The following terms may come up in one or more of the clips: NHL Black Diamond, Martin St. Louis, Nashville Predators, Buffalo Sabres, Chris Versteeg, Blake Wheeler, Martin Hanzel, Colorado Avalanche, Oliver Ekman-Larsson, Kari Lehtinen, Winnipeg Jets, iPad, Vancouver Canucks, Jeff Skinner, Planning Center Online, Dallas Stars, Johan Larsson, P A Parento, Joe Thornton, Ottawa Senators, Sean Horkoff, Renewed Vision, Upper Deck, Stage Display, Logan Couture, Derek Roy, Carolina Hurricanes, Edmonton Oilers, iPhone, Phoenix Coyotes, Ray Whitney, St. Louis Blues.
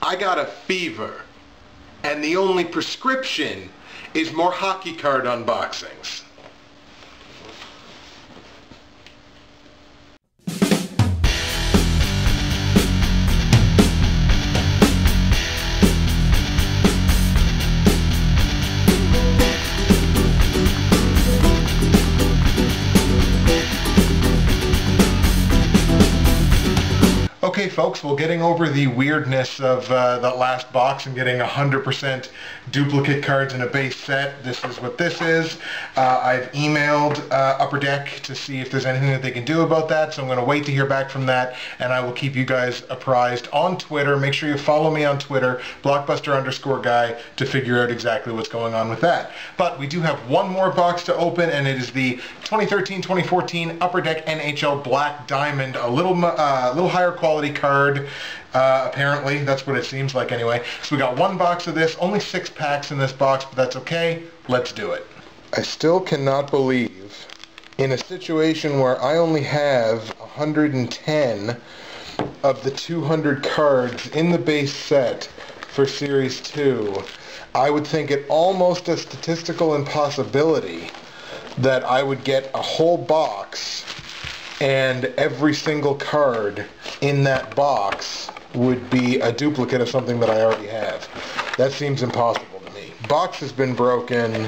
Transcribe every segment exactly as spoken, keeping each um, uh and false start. I got a fever, and the only prescription is more hockey card unboxings. Okay folks, well, getting over the weirdness of uh, that last box and getting one hundred percent duplicate cards in a base set, this is what this is. Uh, I've emailed uh, Upper Deck to see if there's anything that they can do about that, so I'm going to wait to hear back from that, and I will keep you guys apprised on Twitter. Make sure you follow me on Twitter, Blockbuster underscore Guy, to figure out exactly what's going on with that. But we do have one more box to open, and it is the twenty thirteen twenty fourteen Upper Deck N H L Black Diamond, a little, uh, little higher quality card, uh, apparently. That's what it seems like anyway. So we got one box of this, only six packs in this box, but that's okay. Let's do it. I still cannot believe, in a situation where I only have one hundred ten of the two hundred cards in the base set for Series two, I would think it almost a statistical impossibility that I would get a whole box and every single card in that box would be a duplicate of something that I already have. That seems impossible to me. Box has been broken,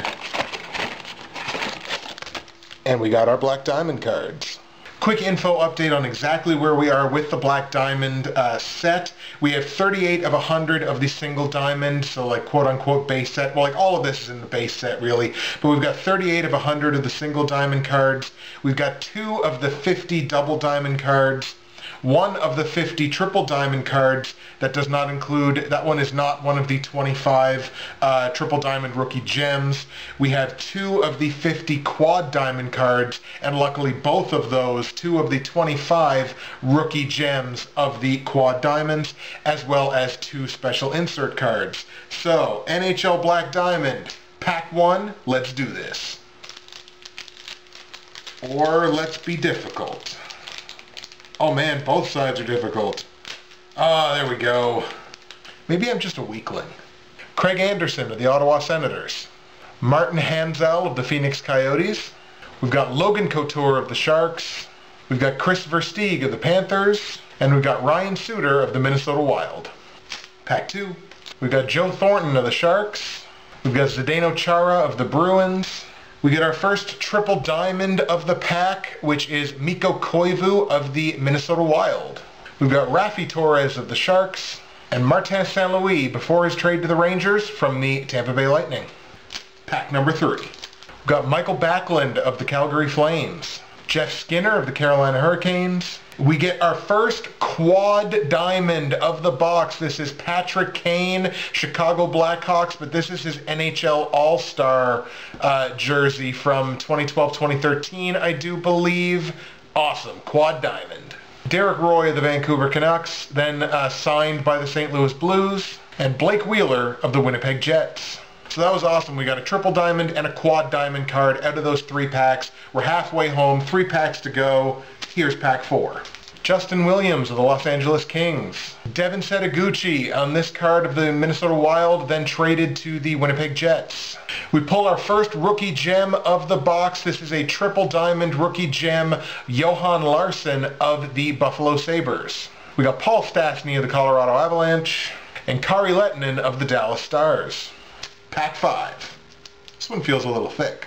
and we got our Black Diamond cards. Quick info update on exactly where we are with the Black Diamond uh, set. We have thirty-eight of one hundred of the single diamond, so like quote-unquote base set. Well, like all of this is in the base set, really. But we've got thirty-eight of one hundred of the single diamond cards. We've got two of the fifty double diamond cards. One of the fifty triple diamond cards. That does not include, that one is not one of the twenty-five uh, triple diamond rookie gems. We have two of the fifty quad diamond cards, and luckily both of those, two of the twenty-five rookie gems of the quad diamonds, as well as two special insert cards. So, N H L Black Diamond, pack one, let's do this. Or let's be difficult. Oh man, both sides are difficult. Ah, there we go. Maybe I'm just a weakling. Craig Anderson of the Ottawa Senators. Martin Hanzel of the Phoenix Coyotes. We've got Logan Couture of the Sharks. We've got Chris Versteeg of the Panthers. And we've got Ryan Suter of the Minnesota Wild. Pack two. We've got Joe Thornton of the Sharks. We've got Zdeno Chara of the Bruins. We get our first triple diamond of the pack, which is Miko Koivu of the Minnesota Wild. We've got Raffy Torres of the Sharks, and Martin Saint Louis before his trade to the Rangers from the Tampa Bay Lightning. Pack number three. We've got Michael Backlund of the Calgary Flames. Jeff Skinner of the Carolina Hurricanes. We get our first quad diamond of the box. This is Patrick Kane, Chicago Blackhawks, but this is his N H L All-Star uh, jersey from twenty twelve twenty thirteen, I do believe. Awesome. Quad diamond. Derek Roy of the Vancouver Canucks, then uh, signed by the Saint Louis Blues, and Blake Wheeler of the Winnipeg Jets. So that was awesome. We got a triple diamond and a quad diamond card out of those three packs. We're halfway home, three packs to go. Here's pack four. Justin Williams of the Los Angeles Kings. Devin Setaguchi on this card of the Minnesota Wild, then traded to the Winnipeg Jets. We pull our first rookie gem of the box. This is a triple diamond rookie gem, Johan Larsson of the Buffalo Sabres. We got Paul Stastny of the Colorado Avalanche, and Kari Lehtinen of the Dallas Stars. Pack five. This one feels a little thick.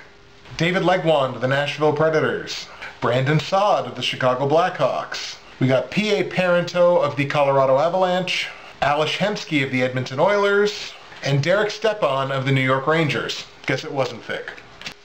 David Legwand of the Nashville Predators. Brandon Saad of the Chicago Blackhawks. We got P A Parento of the Colorado Avalanche, Alish Hemsky of the Edmonton Oilers, and Derek Stepan of the New York Rangers. Guess it wasn't thick.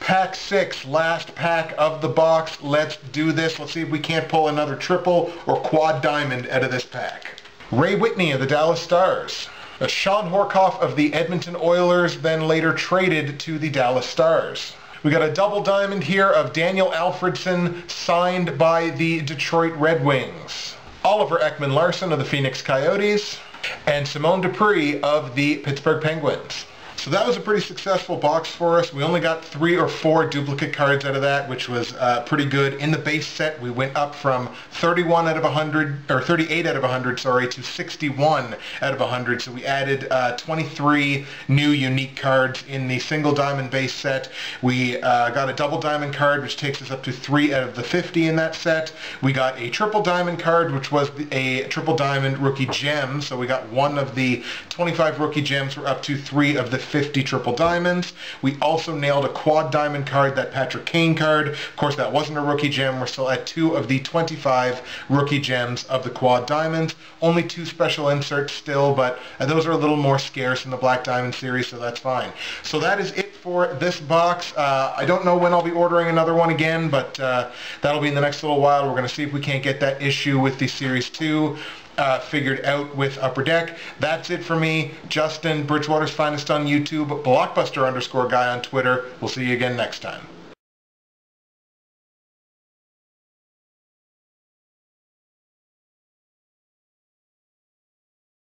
Pack six, last pack of the box. Let's do this. Let's see if we can't pull another triple or quad diamond out of this pack. Ray Whitney of the Dallas Stars. Sean Horkoff of the Edmonton Oilers, then later traded to the Dallas Stars. We got a double diamond here of Daniel Alfredson, signed by the Detroit Red Wings. Oliver Ekman-Larsson of the Phoenix Coyotes, and Simone Dupree of the Pittsburgh Penguins. So that was a pretty successful box for us. We only got three or four duplicate cards out of that, which was uh, pretty good. In the base set, we went up from thirty-one out of one hundred, or thirty-eight out of one hundred, sorry, to sixty-one out of one hundred. So we added uh, twenty-three new unique cards in the single diamond base set. We uh, got a double diamond card, which takes us up to three out of the fifty in that set. We got a triple diamond card, which was a triple diamond rookie gem. So we got one of the twenty-five rookie gems. We're up to three of the fifty triple diamonds. We also nailed a quad diamond card, that Patrick Kane card. Of course, that wasn't a rookie gem. We're still at two of the twenty-five rookie gems of the quad diamonds. Only two special inserts still, but those are a little more scarce in the Black Diamond series, so that's fine. So that is it for this box. Uh, I don't know when I'll be ordering another one again, but uh, that'll be in the next little while. We're going to see if we can't get that issue with the Series two. Uh, figured out with Upper Deck. That's it for me. Justin, Bridgewater's Finest on YouTube, Blockbuster underscore guy on Twitter. We'll see you again next time.